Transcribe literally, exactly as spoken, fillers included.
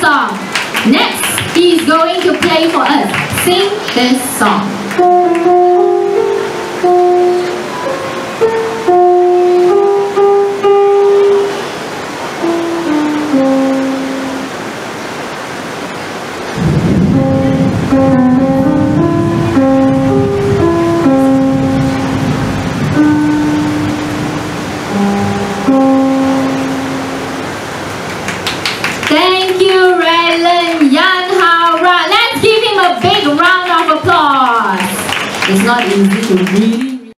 the song. Next, he's going to play for us. Sing this song. Thank you, Raylan Yan Hao Ran. Let's give him a big round of applause. It's not easy to read.